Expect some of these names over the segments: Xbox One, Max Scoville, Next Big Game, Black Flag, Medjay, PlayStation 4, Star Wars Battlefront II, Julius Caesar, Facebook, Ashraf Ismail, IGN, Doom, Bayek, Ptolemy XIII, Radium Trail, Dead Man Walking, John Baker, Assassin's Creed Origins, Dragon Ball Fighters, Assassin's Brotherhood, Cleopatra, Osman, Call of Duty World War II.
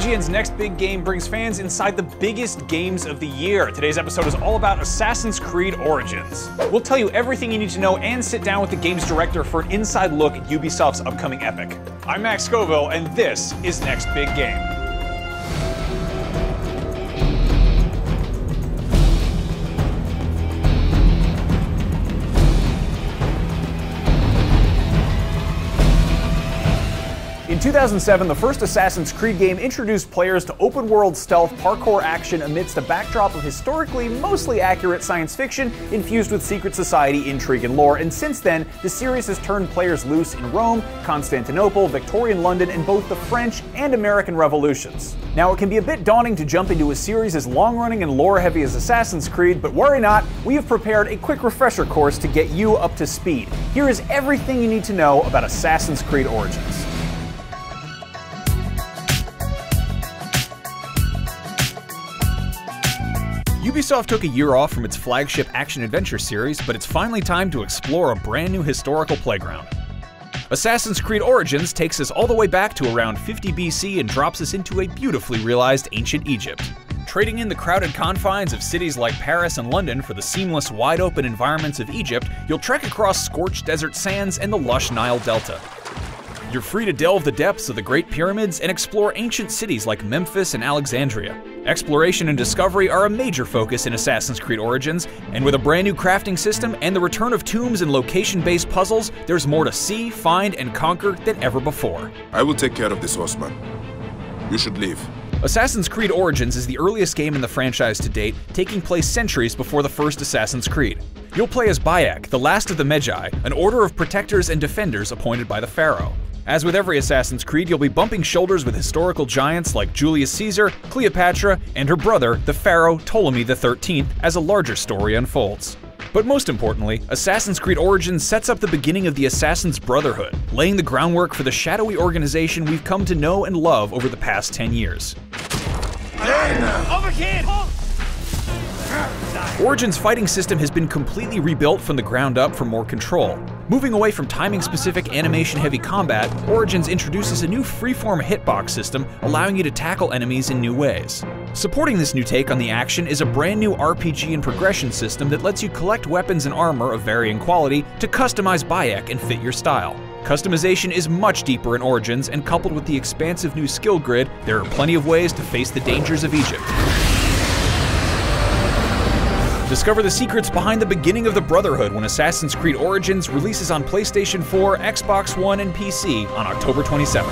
IGN's Next Big Game brings fans inside the biggest games of the year. Today's episode is all about Assassin's Creed Origins. We'll tell you everything you need to know and sit down with the game's director for an inside look at Ubisoft's upcoming epic. I'm Max Scoville, and this is Next Big Game. In 2007, the first Assassin's Creed game introduced players to open-world stealth parkour action amidst a backdrop of historically mostly accurate science fiction infused with secret society intrigue and lore, and since then, the series has turned players loose in Rome, Constantinople, Victorian London, and both the French and American revolutions. Now, it can be a bit daunting to jump into a series as long-running and lore-heavy as Assassin's Creed, but worry not, we have prepared a quick refresher course to get you up to speed. Here is everything you need to know about Assassin's Creed Origins. Ubisoft took a year off from its flagship action-adventure series, but it's finally time to explore a brand new historical playground. Assassin's Creed Origins takes us all the way back to around 50 BC and drops us into a beautifully realized ancient Egypt. Trading in the crowded confines of cities like Paris and London for the seamless, wide-open environments of Egypt, you'll trek across scorched desert sands and the lush Nile Delta. You're free to delve the depths of the Great Pyramids and explore ancient cities like Memphis and Alexandria. Exploration and discovery are a major focus in Assassin's Creed Origins, and with a brand new crafting system and the return of tombs and location-based puzzles, there's more to see, find, and conquer than ever before. I will take care of this, Osman. You should leave. Assassin's Creed Origins is the earliest game in the franchise to date, taking place centuries before the first Assassin's Creed. You'll play as Bayek, the last of the Medjay, an order of protectors and defenders appointed by the pharaoh. As with every Assassin's Creed, you'll be bumping shoulders with historical giants like Julius Caesar, Cleopatra, and her brother, the pharaoh Ptolemy XIII, as a larger story unfolds. But most importantly, Assassin's Creed Origins sets up the beginning of the Assassin's Brotherhood, laying the groundwork for the shadowy organization we've come to know and love over the past 10 years. Over here! Origin's fighting system has been completely rebuilt from the ground up for more control. Moving away from timing-specific, animation-heavy combat, Origins introduces a new freeform hitbox system, allowing you to tackle enemies in new ways. Supporting this new take on the action is a brand new RPG and progression system that lets you collect weapons and armor of varying quality to customize Bayek and fit your style. Customization is much deeper in Origins, and coupled with the expansive new skill grid, there are plenty of ways to face the dangers of Egypt. Discover the secrets behind the beginning of the Brotherhood when Assassin's Creed Origins releases on PlayStation 4, Xbox One, and PC on October 27th.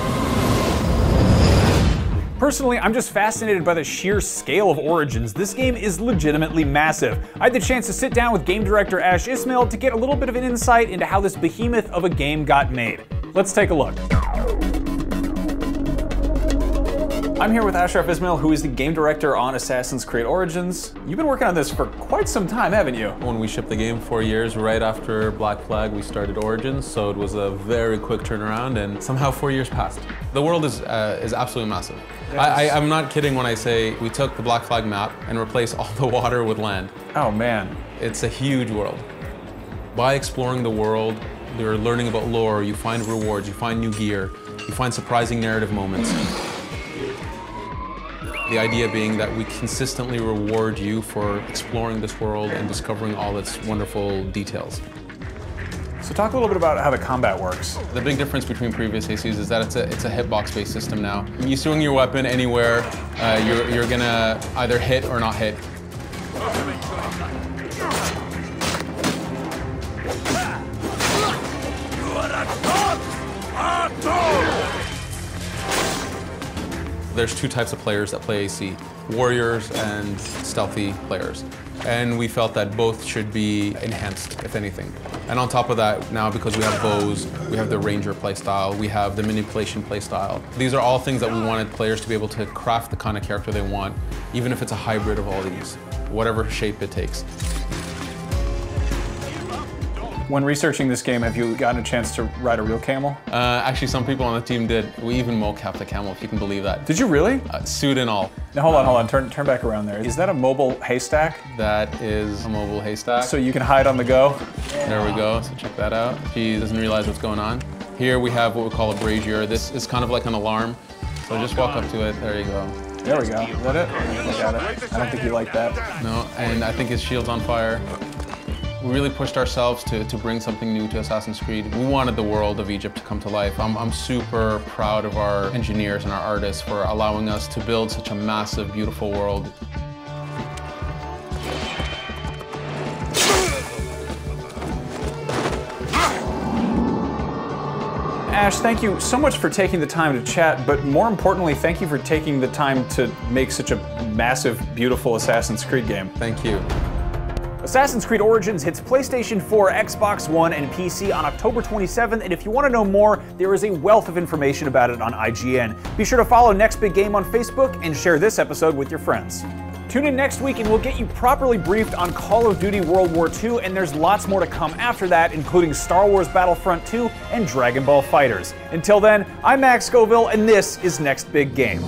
Personally, I'm just fascinated by the sheer scale of Origins. This game is legitimately massive. I had the chance to sit down with game director Ashraf Ismail to get a little bit of an insight into how this behemoth of a game got made. Let's take a look. I'm here with Ashraf Ismail, who is the game director on Assassin's Creed Origins. You've been working on this for quite some time, haven't you? When we shipped the game 4 years, right after Black Flag, we started Origins, so it was a very quick turnaround, and somehow 4 years passed. The world is absolutely massive. Yes. I'm not kidding when I say we took the Black Flag map and replaced all the water with land. Oh, man. It's a huge world. By exploring the world, you're learning about lore, you find rewards, you find new gear, you find surprising narrative moments. The idea being that we consistently reward you for exploring this world and discovering all its wonderful details. So talk a little bit about how the combat works. The big difference between previous ACs is that it's a hitbox-based system now. You swing your weapon anywhere, you're gonna either hit or not hit. There's two types of players that play AC, warriors and stealthy players. And we felt that both should be enhanced, if anything. And on top of that, now because we have bows, we have the ranger playstyle, we have the manipulation playstyle. These are all things that we wanted players to be able to craft the kind of character they want, even if it's a hybrid of all these, whatever shape it takes. When researching this game, have you gotten a chance to ride a real camel? Actually, some people on the team did. We even mocapped a camel, if you can believe that. Did you really? Suit and all. Now hold on, turn back around there. Is that a mobile haystack? That is a mobile haystack. So you can hide on the go? Yeah. There we go, so check that out. He doesn't realize what's going on. Here we have what we call a brazier. This is kind of like an alarm. So just walk up to it. There you go. There we go. Is that it? Look at it. I don't think you like that. No, and I think his shield's on fire. We really pushed ourselves to bring something new to Assassin's Creed. We wanted the world of Egypt to come to life. I'm super proud of our engineers and our artists for allowing us to build such a massive, beautiful world. Ash, thank you so much for taking the time to chat, but more importantly, thank you for taking the time to make such a massive, beautiful Assassin's Creed game. Thank you. Assassin's Creed Origins hits PlayStation 4, Xbox One, and PC on October 27th, and if you want to know more, there is a wealth of information about it on IGN. Be sure to follow Next Big Game on Facebook and share this episode with your friends. Tune in next week and we'll get you properly briefed on Call of Duty World War II, and there's lots more to come after that, including Star Wars Battlefront II and Dragon Ball Fighters. Until then, I'm Max Scoville, and this is Next Big Game.